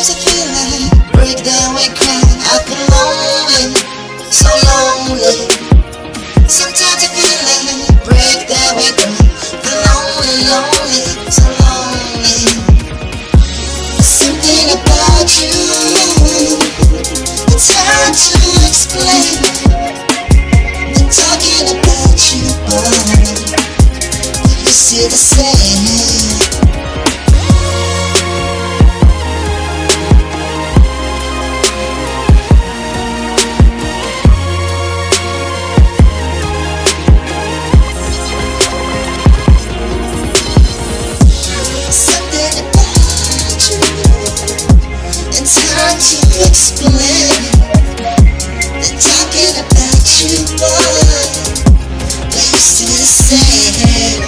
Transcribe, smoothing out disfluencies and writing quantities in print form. times a feeling, break down and cry. I've been lonely, so lonely. Sometimes a feeling, break down and cry. The lonely, lonely, so lonely. Something about you, it's hard to explain. Been talking about you, but you see the same. Talking about you, boy, you still the same.